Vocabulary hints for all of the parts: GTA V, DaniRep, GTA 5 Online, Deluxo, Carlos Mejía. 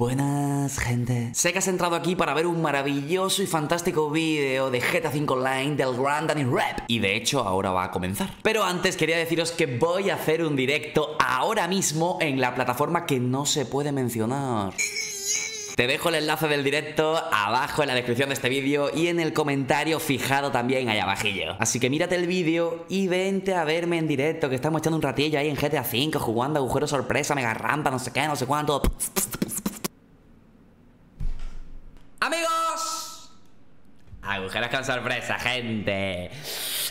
Buenas, gente. Sé que has entrado aquí para ver un maravilloso y fantástico vídeo de GTA 5 Online del gran DaniRep. Y de hecho ahora va a comenzar. Pero antes quería deciros que voy a hacer un directo ahora mismo en la plataforma que no se puede mencionar. Te dejo el enlace del directo abajo en la descripción de este vídeo y en el comentario fijado también ahí abajillo. Así que mírate el vídeo y vente a verme en directo, que estamos echando un ratillo ahí en GTA V jugando agujero sorpresa, mega rampa, no sé qué, no sé cuánto. Amigos, agujeros con sorpresa, gente.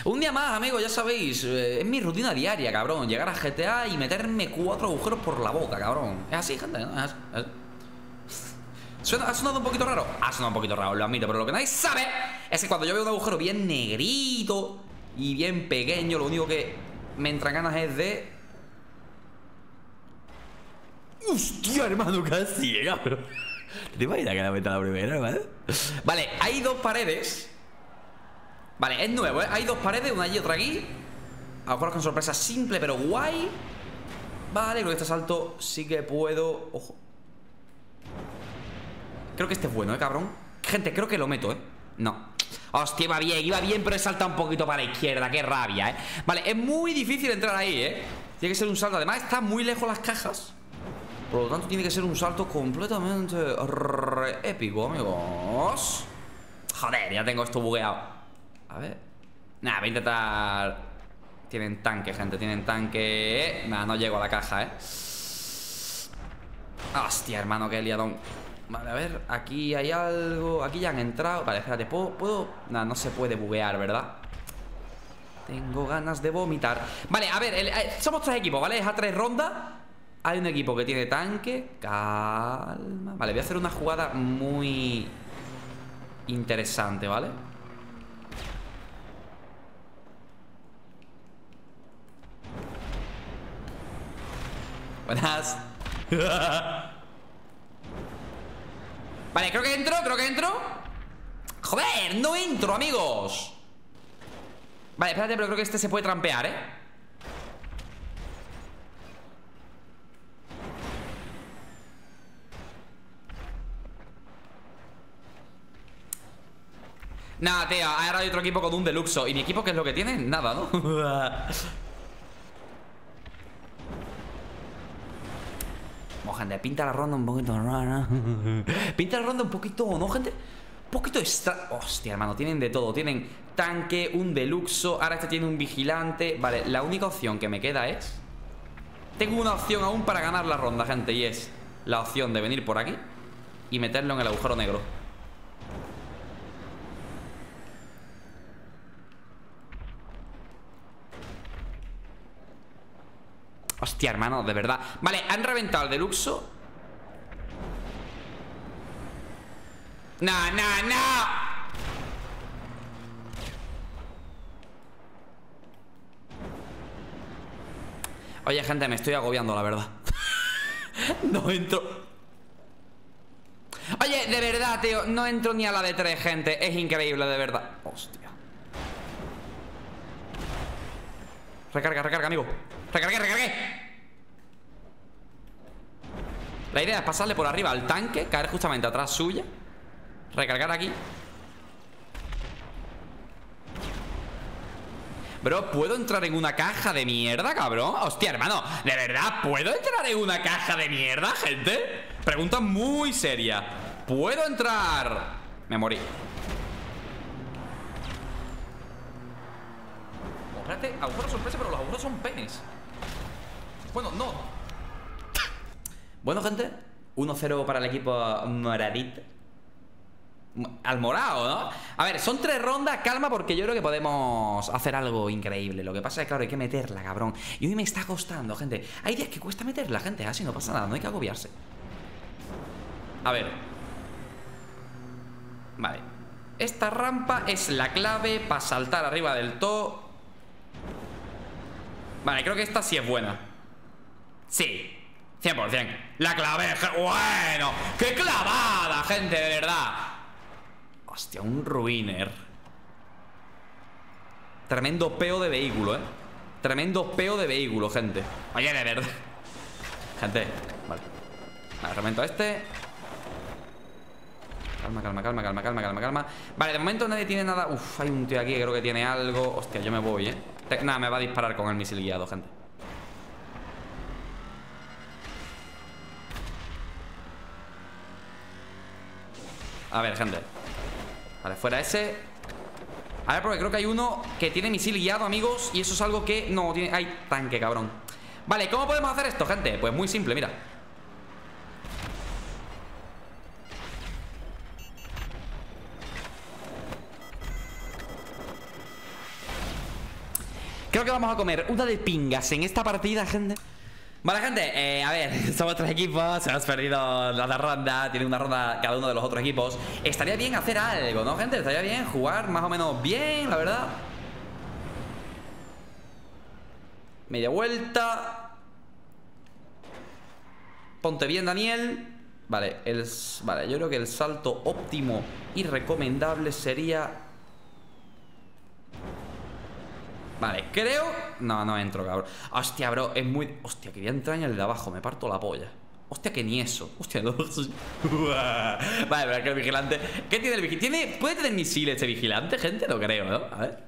Un día más, amigos, ya sabéis, es mi rutina diaria, cabrón. Llegar a GTA y meterme 4 agujeros por la boca, cabrón. Es así, gente, ¿no? Es así. Ha sonado un poquito raro. Ha sonado un poquito raro, lo admito. Pero lo que nadie sabe es que cuando yo veo un agujero bien negrito y bien pequeño, lo único que me entran ganas es de... ¡Hostia, hermano! Casi, cabrón. ¿Te imaginas que la meta la primera, hermano? Vale, hay dos paredes. Vale, es nuevo, ¿eh? Hay dos paredes, una allí y otra aquí. Agujeros con sorpresa simple pero guay. Vale, con este salto sí que puedo... Ojo. Creo que este es bueno, cabrón. Gente, creo que lo meto, no. Hostia, iba bien, pero he saltado un poquito para la izquierda. Qué rabia, Vale, es muy difícil entrar ahí, Tiene que ser un salto. Además, está muy lejos las cajas. Por lo tanto, tiene que ser un salto completamente épico, amigos. Joder, ya tengo esto bugueado. A ver. Nada, voy a intentar... Tienen tanque, gente, tienen tanque. Nada, no llego a la caja, Hostia, hermano, qué liadón. Vale, a ver, aquí hay algo. Aquí ya han entrado. Vale, espérate, ¿puedo? Nah, no se puede buguear, ¿verdad? Tengo ganas de vomitar. Vale, a ver, somos 3 equipos, ¿vale? Es a 3 rondas. Hay un equipo que tiene tanque. Calma. Vale, voy a hacer una jugada muy interesante, ¿vale? Buenas. Vale, creo que entro. Joder, no entro, amigos. Vale, espérate, pero creo que este se puede trampear, Nada, tío, ahora hay otro equipo con un deluxo. ¿Y mi equipo qué es lo que tiene? Nada, ¿no? Gente, pinta la ronda un poquito rara. Pinta la ronda un poquito, ¿no, gente? Un poquito extra... Hostia, hermano, tienen de todo. Tienen tanque, un deluxo. Ahora este tiene un vigilante. Vale, la única opción que me queda es... Tengo una opción aún para ganar la ronda, gente. Y es la opción de venir por aquí y meterlo en el agujero negro. Hostia, hermano, de verdad. Vale, han reventado el deluxo. No. Oye, gente, me estoy agobiando, la verdad. No entro. Oye, de verdad, tío, no entro ni a la de 3, gente. Es increíble, de verdad. Hostia. Recarga, amigo. Recargué. La idea es pasarle por arriba al tanque, caer justamente atrás suya, recargar aquí. Bro, ¿puedo entrar en una caja de mierda, cabrón? Hostia, hermano, ¿de verdad puedo entrar en una caja de mierda, gente? Pregunta muy seria. ¿Puedo entrar? Me morí. Espérate, agujeros sorpresa, pero los agujeros son penes. Bueno, no. Bueno, gente, 1-0 para el equipo moradito. Al morado, ¿no? A ver, son 3 rondas, calma, porque yo creo que podemos hacer algo increíble. Lo que pasa es que, claro, hay que meterla, cabrón. Y hoy me está costando, gente. Hay días que cuesta meterla, gente, así no pasa nada, no hay que agobiarse. A ver. Vale. Esta rampa es la clave para saltar arriba del todo. Vale, creo que esta sí es buena. Sí, 100%. La clavé, bueno. ¡Qué clavada, gente, de verdad! Hostia, un ruiner. Tremendo peo de vehículo, Tremendo peo de vehículo, gente. Oye, de verdad. Gente, vale. Vale, reviento este. Calma. Vale, de momento nadie tiene nada. Uf, hay un tío aquí que creo que tiene algo. Hostia, yo me voy, nada, me va a disparar con el misil guiado, gente. A ver, gente. Vale, fuera ese. A ver, porque creo que hay uno que tiene misil guiado, amigos. Y eso es algo que no tiene... Hay tanque, cabrón. Vale, ¿cómo podemos hacer esto, gente? Pues muy simple, mira. Creo que vamos a comer una de pingas en esta partida, gente. Vale, gente, a ver, somos tres equipos, hemos perdido la ronda, tiene una ronda cada uno de los otros equipos. Estaría bien hacer algo, ¿no, gente? Estaría bien jugar más o menos bien, la verdad. Media vuelta. Ponte bien, Daniel. Vale, vale, yo creo que el salto óptimo y recomendable sería... Vale, creo... No, no entro, cabrón. Hostia, bro, es muy... Hostia, quería entrar en el de abajo, me parto la polla. Hostia, que ni eso. Hostia, no... Vale, pero es que el vigilante... ¿Qué tiene el vigilante? ¿Tiene... ¿Puede tener misiles este vigilante, gente? No creo, ¿no? A ver.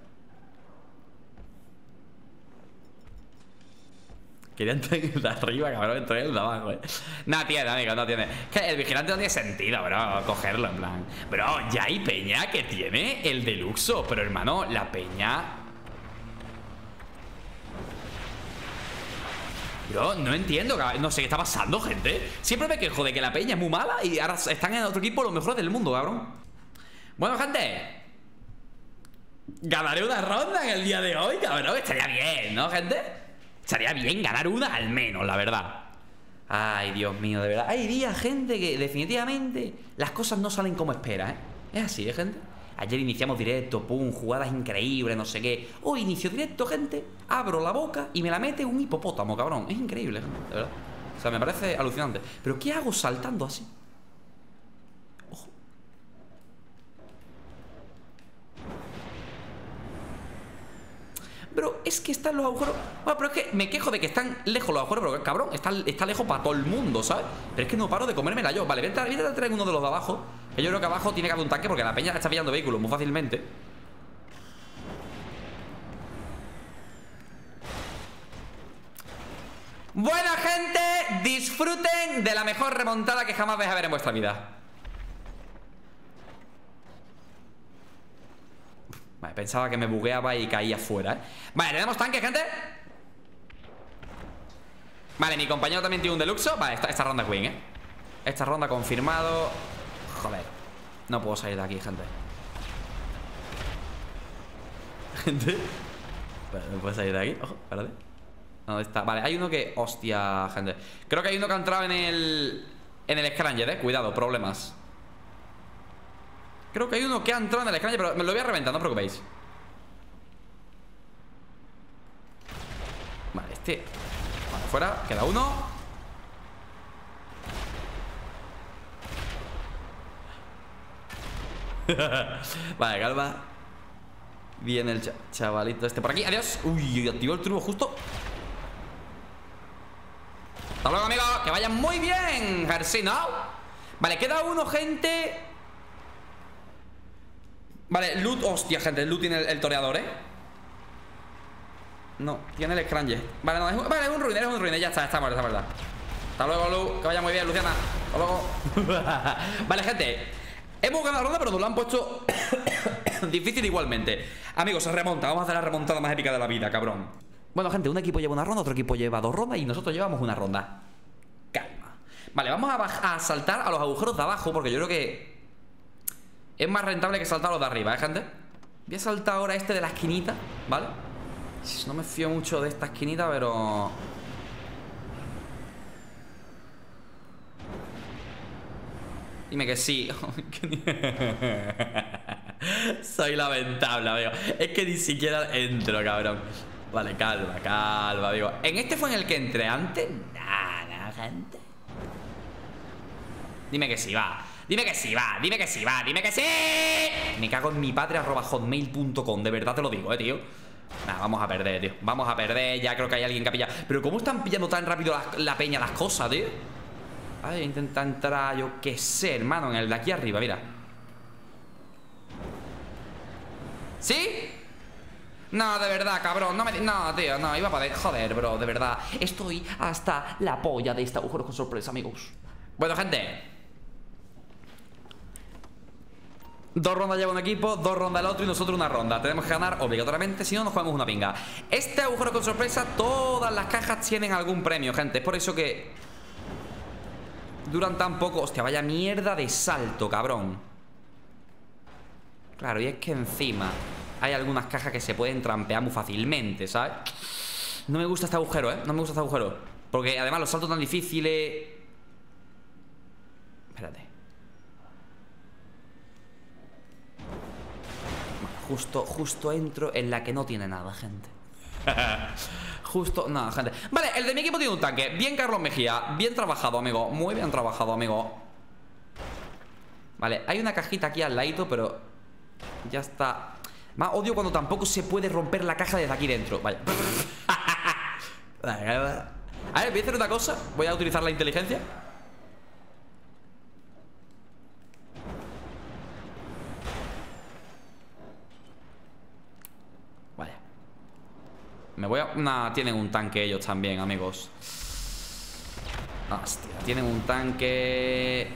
Quería entrar en el de arriba, cabrón, entré en el de abajo, No tiene, amigo, no tiene. Que el vigilante no tiene sentido, bro, cogerlo, en plan. Bro, ya hay peña que tiene el de luxo. Pero, hermano, la peña... Bro, no entiendo, no sé qué está pasando, gente. Siempre me quejo de que la peña es muy mala y ahora están en otro equipo los mejores del mundo, cabrón. Bueno, gente, ganaré una ronda en el día de hoy, cabrón. Estaría bien, ¿no, gente? Estaría bien ganar una al menos, la verdad. Ay, Dios mío, de verdad. Hay días, gente, que definitivamente las cosas no salen como esperas, Es así, gente. Ayer iniciamos directo, pum, jugadas increíbles, no sé qué. Hoy inicio directo, gente. Abro la boca y me la mete un hipopótamo, cabrón. Es increíble, gente, de verdad. O sea, me parece alucinante. Pero ¿qué hago saltando así? Ojo. Bro, es que están los agujeros. Bueno, pero es que me quejo de que están lejos los agujeros. Pero cabrón, está lejos para todo el mundo, ¿sabes? Pero es que no paro de comérmela yo. Vale, vete a traer uno de los de abajo. Yo creo que abajo tiene que haber un tanque porque la peña está pillando vehículos muy fácilmente. Buena, gente, disfruten de la mejor remontada que jamás vais a ver en vuestra vida. Vale, pensaba que me bugueaba y caía fuera, Vale, tenemos tanque, gente. Vale, mi compañero también tiene un deluxo. Vale, esta ronda es win, Esta ronda confirmado. Joder, no puedo salir de aquí, gente. No puedo salir de aquí, ojo, espérate. ¿Dónde está? Vale, hay uno que... Hostia, gente. Creo que hay uno que ha entrado en el... En el Scranger, cuidado, problemas. Creo que hay uno que ha entrado en el Scranger, pero me lo voy a reventar, no os preocupéis. Vale, Vale, fuera, queda uno. Vale, calma. Viene el chavalito este por aquí. Adiós. Uy, activó el turbo justo. Hasta luego, amigos. Que vayan muy bien, Gersino. Vale, queda uno, gente. Vale, loot. Hostia, gente, loot tiene el toreador, No, tiene el Scranger. Vale, no, es un ruiner, ya está muerto, está muerto. Hasta luego, Lu. Que vaya muy bien, Luciana. Hasta luego. Vale, gente, hemos ganado la ronda, pero nos lo han puesto difícil igualmente. Amigos, se remonta. Vamos a hacer la remontada más épica de la vida, cabrón. Bueno, gente, un equipo lleva una ronda, otro equipo lleva dos rondas y nosotros llevamos una ronda. Calma. Vale, vamos a saltar a los agujeros de abajo porque yo creo que es más rentable que saltar a los de arriba, gente. Voy a saltar ahora este de la esquinita, ¿vale? No me fío mucho de esta esquinita, pero... Dime que sí. Soy lamentable, amigo. Es que ni siquiera entro, cabrón. Vale, calma, calma, amigo. ¿En este fue en el que entré antes? Nada, gente. Dime que sí, va. Dime que sí, va. Dime que sí, va. Dime que sí. Me cago en mi patria @hotmail.com. De verdad te lo digo, tío. Nah, vamos a perder, tío. Vamos a perder. Ya creo que hay alguien que ha pillado. Pero ¿cómo están pillando tan rápido la peña las cosas, tío? Ay, intenta entrar, yo qué sé, hermano, en el de aquí arriba, mira. ¿Sí? No, de verdad, cabrón, no me... No, tío, no, iba a poder... Joder, bro, de verdad. Estoy hasta la polla de este agujero con sorpresa, amigos. Bueno, gente, 2 rondas lleva un equipo, 2 rondas el otro y nosotros una ronda. Tenemos que ganar obligatoriamente, si no nos jugamos una pinga. Este agujero con sorpresa, todas las cajas tienen algún premio, gente. Es por eso que duran tan poco. Hostia, vaya mierda de salto, cabrón. Claro, y es que encima hay algunas cajas que se pueden trampear muy fácilmente, ¿sabes? No me gusta este agujero, ¿eh? No me gusta este agujero, porque además los saltos tan difíciles... Espérate. Justo entro en la que no tiene nada, gente. Justo, nada, gente. Vale, el de mi equipo tiene un tanque. Bien, Carlos Mejía. Bien trabajado, amigo. Muy bien trabajado, amigo. Vale, hay una cajita aquí al ladito, pero ya está. Más odio cuando tampoco se puede romper la caja desde aquí dentro. Vale. A ver, voy a hacer una cosa. Voy a utilizar la inteligencia. Me voy a... Nah, tienen un tanque ellos también, amigos. Hostia, tienen un tanque.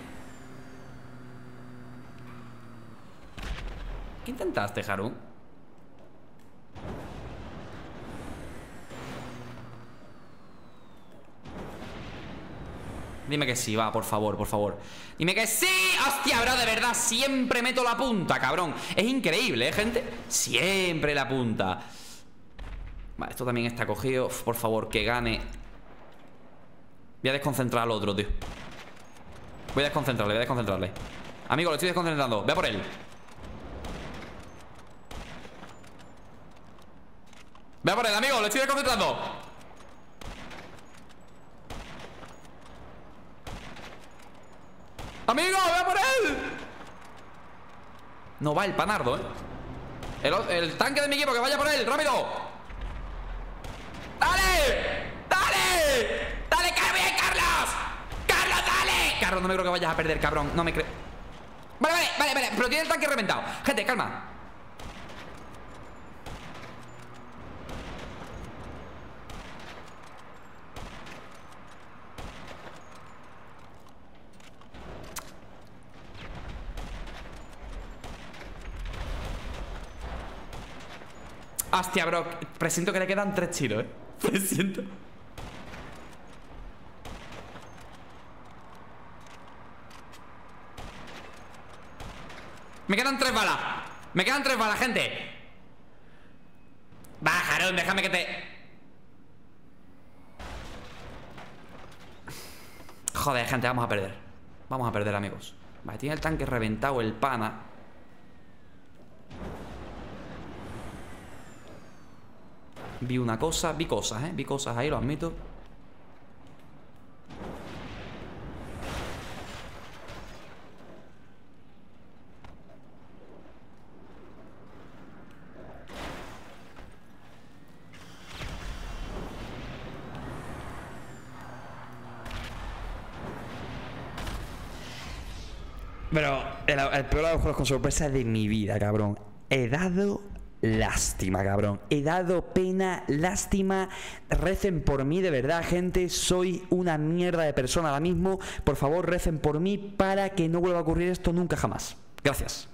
¿Qué intentaste, Harun? Dime que sí, va, por favor, por favor. Dime que sí. Hostia, bro, de verdad, siempre meto la punta, cabrón. Es increíble, ¿eh, gente? Siempre la punta. Vale, esto también está cogido. Por favor, que gane. Voy a desconcentrar al otro, tío. Voy a desconcentrarle, voy a desconcentrarle. Amigo, lo estoy desconcentrando. Ve a por él. Ve a por él, amigo, lo estoy desconcentrando. Amigo, ve a por él. No va el panardo, ¿eh? El tanque de mi equipo, que vaya por él, rápido. ¡Dale! ¡Dale! ¡Dale, Carlos! ¡Carlos, dale! Carlos, no me creo que vayas a perder, cabrón. No me creo. Vale. Pero tiene el tanque reventado. Gente, calma. Hostia, bro. Presiento que le quedan 3 tiros, ¿eh? Presiento. Me quedan 3 balas. Me quedan 3 balas, gente. Bajarón, déjame que te... Joder, gente, vamos a perder. Vamos a perder, amigos. Vale, tiene el tanque reventado el pana. Vi una cosa, vi cosas, ¿eh? Vi cosas ahí, lo admito. Pero el peor de los juegos con sorpresa de mi vida, cabrón. He dado... Lástima, cabrón. He dado pena, lástima. Recen por mí, de verdad, gente. Soy una mierda de persona ahora mismo. Por favor, recen por mí para que no vuelva a ocurrir esto nunca jamás. Gracias.